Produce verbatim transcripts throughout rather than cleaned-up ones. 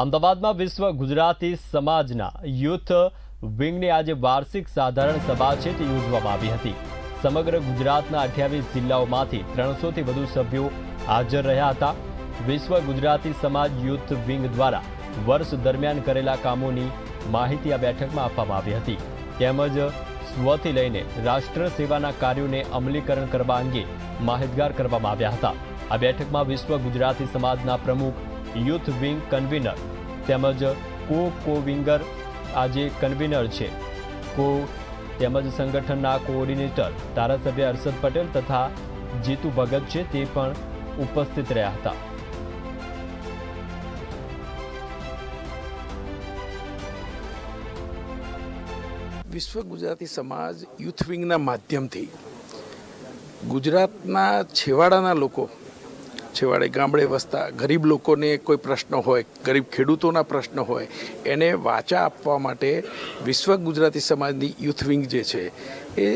अमદાવાદ में विश्व Gujarati समाजना youth wing ने आज वार्षिक साधारण सभा है योजवामां आवी हती। समग्र गुजरात अठावीस जिल्लाओं में त्रणसो थी वधु सभ्यों हाजर रहा था। विश्व गुजराती समाज युथ विंग द्वारा वर्ष दरमियान करेला कामोनी माहिती आ बैठक में आपवामां आवी हती। તેમજ સ્વથી લઈને રાષ્ટ્ર સેવાના કાર્યોને અમલીકરણ કરવા અંગે માહિતગાર કરવામાં આવ્યા હતા। આ બેઠકમાં વિશ્વ ગુજરાતી સમાજના પ્રમુખ યુથ વિંગ કન્વીનર તેમજ કો કોવિંગર આજે કન્વીનર છે કો તેમજ સંગઠનના કોઓર્ડિનેટર ધારાસભ્ય હર્ષદ પટેલ તથા જીતુ ભગત છે તે પણ ઉપસ્થિત રહ્યા હતા। विश्व गुजराती समाज यूथ विंगना माध्यमथी गुजरातना छेवाड़ाना लोको छेवाड़े गामडे वसता गरीब लोकोने कोई प्रश्न होय गरीब खेडूतोना प्रश्न होय एने वाचा आपवा माटे विश्व गुजराती समाजनी यूथ विंग जे छे ए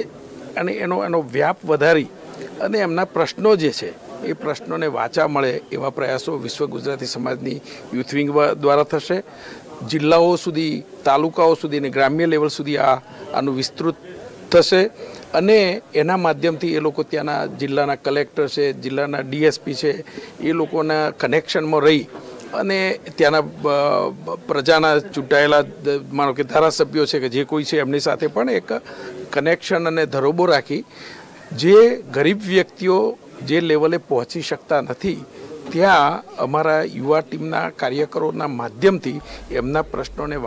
अने एनो एनो व्याप वधारी अने एमना प्रश्नो जे छे ए प्रश्नोने वाचा मळे एवा प्रयासो विश्व गुजराती समाजनी यूथ विंग द्वारा थशे। जिल्लाओ सुधी तालुकाओ सुधी ने ग्राम्य लेवल सुधी आ आनु विस्तृत थशे अने एना माध्यमथी ए लोको त्याना जिल्लाना कलेक्टर छे जिल्लाना डीएसपी छे ए लोकोना कनेक्शन में रही अने त्याना प्रजाना चूंटायेला मानो के धारासभ्यो छे के जे कोई छे एमनी साथे पण एक कनेक्शन अने धरोबो राखी जे गरीब व्यक्तिओ जे लेवले पहोंची शकता नथी त्या अमारा युवा टीमना कार्यकरोना माध्यमथी एमना प्रश्नोने